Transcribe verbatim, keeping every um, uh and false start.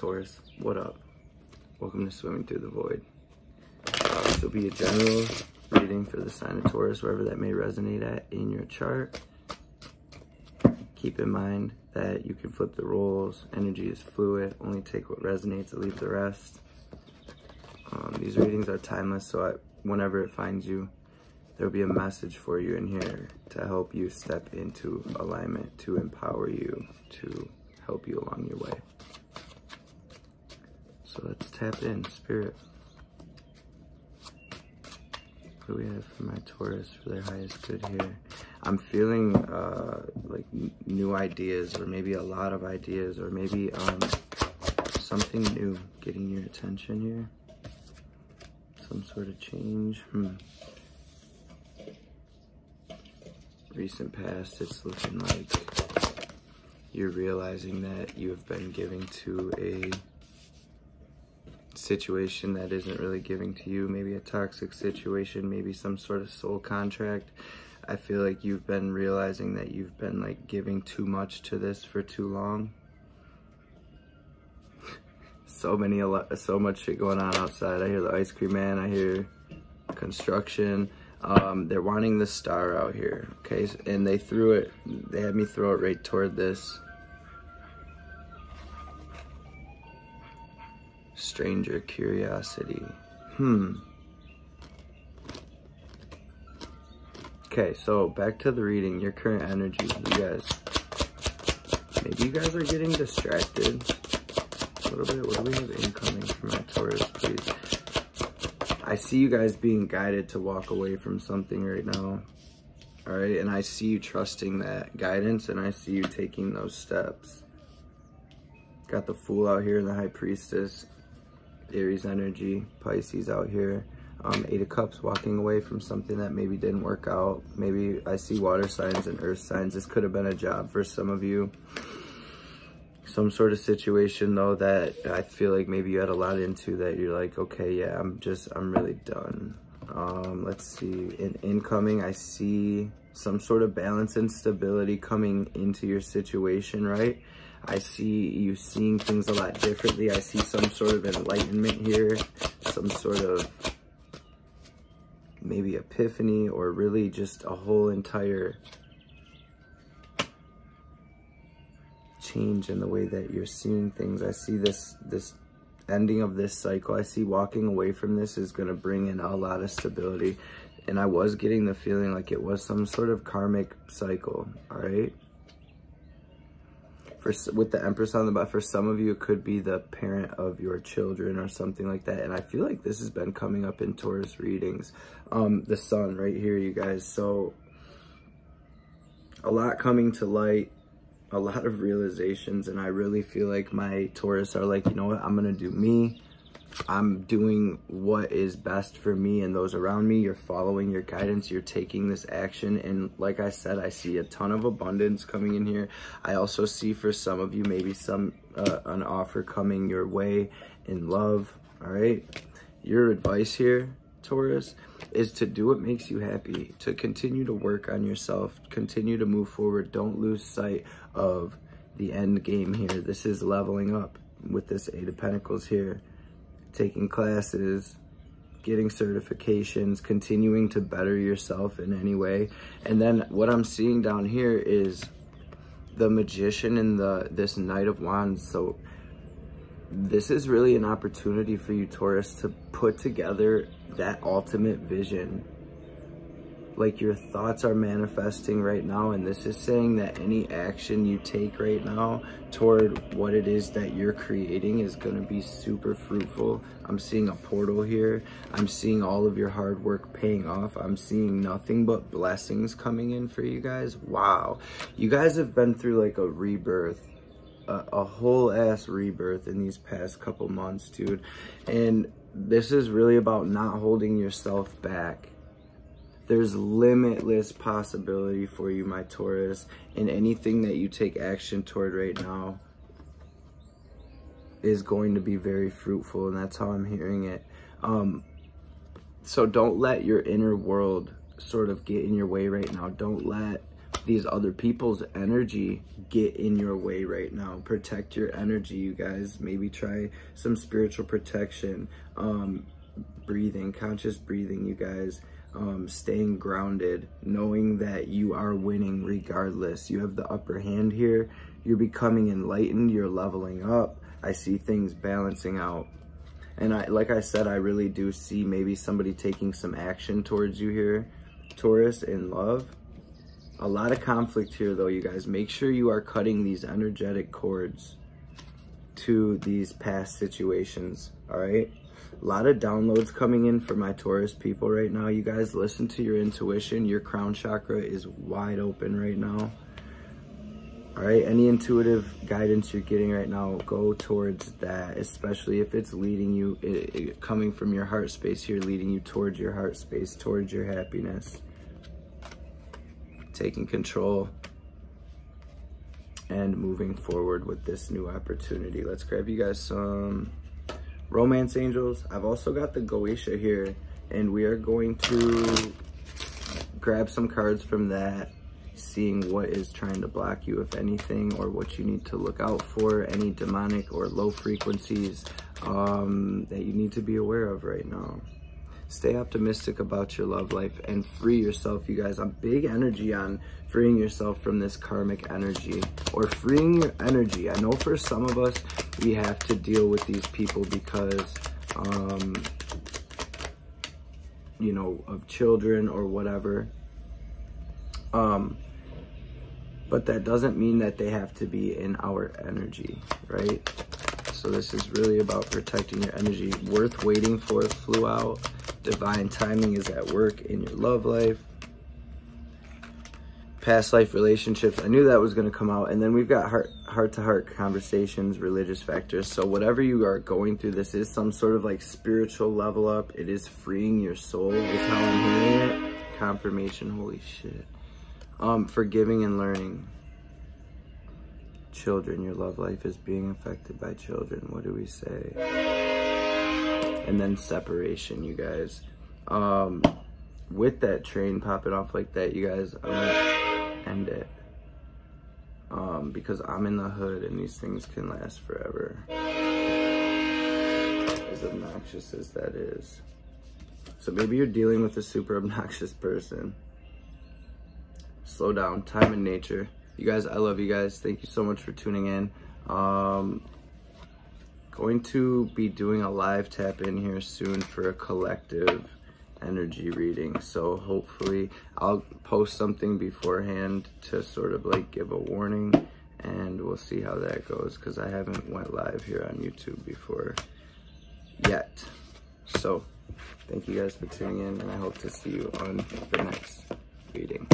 Taurus, what up? Welcome to Swimming Through the Void. Uh, this will be a general reading for the sign of Taurus, wherever that may resonate at in your chart. Keep in mind that you can flip the roles. Energy is fluid. Only take what resonates and leave the rest. Um, these readings are timeless, so I, whenever it finds you, there'll be a message for you in here to help you step into alignment, to empower you, to help you along your way. So let's tap in, Spirit. What do we have for my Taurus for their highest good here? I'm feeling uh, like new ideas, or maybe a lot of ideas, or maybe um, something new getting your attention here. Some sort of change. Hmm. Recent past, it's looking like you're realizing that you have been giving to a situation that isn't really giving to you. Maybe a toxic situation, maybe some sort of soul contract. I feel like you've been realizing that you've been like giving too much to this for too long. So many, a lot, so much shit going on outside. I hear the ice cream man, I hear construction. Um, they're wanting the star out here, okay? And they threw it, they had me throw it right toward this stranger curiosity. Hmm. Okay, so back to the reading, your current energy, you guys. Maybe you guys are getting distracted a little bit. What do we have incoming for my Taurus, please? I see you guys being guided to walk away from something right now, all right? And I see you trusting that guidance, and I see you taking those steps. Got the Fool out here and the High Priestess, Aries energy, Pisces out here, um, Eight of Cups, walking away from something that maybe didn't work out. Maybe I see water signs and earth signs. This could have been a job for some of you. Some sort of situation, though, that I feel like maybe you had a lot into that you're like, okay, yeah, I'm just, I'm really done. Um, let's see, in incoming, I see some sort of balance and stability coming into your situation, right? I see you seeing things a lot differently. I see some sort of enlightenment here, some sort of maybe epiphany, or really just a whole entire change in the way that you're seeing things. I see this this ending of this cycle. I see walking away from this is going to bring in a lot of stability. And I was getting the feeling like it was some sort of karmic cycle, all right? For, with the Empress on the bottom, for some of you, it could be the parent of your children or something like that. And I feel like this has been coming up in Taurus readings. Um, the sun right here, you guys. So a lot coming to light. A lot of realizations, and I really feel like my Taurus are like, you know what, I'm gonna do me. I'm doing what is best for me and those around me. You're following your guidance, you're taking this action, and like I said, I see a ton of abundance coming in here. I also see for some of you maybe some uh, an offer coming your way in love, all right? Your advice here, Taurus, is to do what makes you happy, to continue to work on yourself, continue to move forward. Don't lose sight of the end game here. This is leveling up with this Eight of Pentacles here, taking classes, getting certifications, continuing to better yourself in any way. And then what I'm seeing down here is the Magician and the this Knight of Wands. So this is really an opportunity for you, Taurus, to put together that ultimate vision. Like, your thoughts are manifesting right now, and this is saying that any action you take right now toward what it is that you're creating is going to be super fruitful. I'm seeing a portal here. I'm seeing all of your hard work paying off. I'm seeing nothing but blessings coming in for you guys. Wow. You guys have been through like a rebirth. A, a whole ass rebirth in these past couple months, dude. And this is really about not holding yourself back. There's limitless possibility for you, my Taurus, and anything that you take action toward right now is going to be very fruitful, and that's how I'm hearing it. Um, so don't let your inner world sort of get in your way right now. Don't let these other people's energy get in your way right now. Protect your energy, you guys. Maybe try some spiritual protection, um, breathing, conscious breathing, you guys. Um, staying grounded, knowing that you are winning regardless. You have the upper hand here. You're becoming enlightened. You're leveling up. I see things balancing out. And I, like I said, I really do see maybe somebody taking some action towards you here, Taurus, in love. A lot of conflict here, though, you guys. Make sure you are cutting these energetic cords to these past situations, all right? A lot of downloads coming in for my Taurus people right now. You guys, listen to your intuition. Your crown chakra is wide open right now. All right, any intuitive guidance you're getting right now, go towards that, especially if it's leading you, it, it, coming from your heart space here, leading you towards your heart space, towards your happiness. Taking control and moving forward with this new opportunity. Let's grab you guys some romance angels. I've also got the Goetia here, and we are going to grab some cards from that, seeing what is trying to block you, if anything, or what you need to look out for, any demonic or low frequencies um, that you need to be aware of right now. Stay optimistic about your love life and free yourself, you guys. I'm big energy on freeing yourself from this karmic energy or freeing your energy. I know for some of us, we have to deal with these people because, um, you know, of children or whatever. Um, but that doesn't mean that they have to be in our energy, right? So this is really about protecting your energy. Worth waiting for flew out. Divine timing is at work in your love life. Past life relationships. I knew that was going to come out. And then we've got heart, heart-to-heart conversations, religious factors. So whatever you are going through, this is some sort of like spiritual level up. It is freeing your soul is how I'm hearing it. Confirmation. Holy shit. Um, forgiving and learning. Children, your love life is being affected by children. What do we say? And then separation, you guys. Um, with that train popping off like that, you guys, I'm gonna end it. Um, because I'm in the hood and these things can last forever. As obnoxious as that is. So maybe you're dealing with a super obnoxious person. Slow down. Time in nature. You guys, I love you guys. Thank you so much for tuning in. Um, going to be doing a live tap in here soon for a collective energy reading. So hopefully I'll post something beforehand to sort of like give a warning. And we'll see how that goes because I haven't went live here on YouTube before yet. So thank you guys for tuning in. And I hope to see you on the next reading.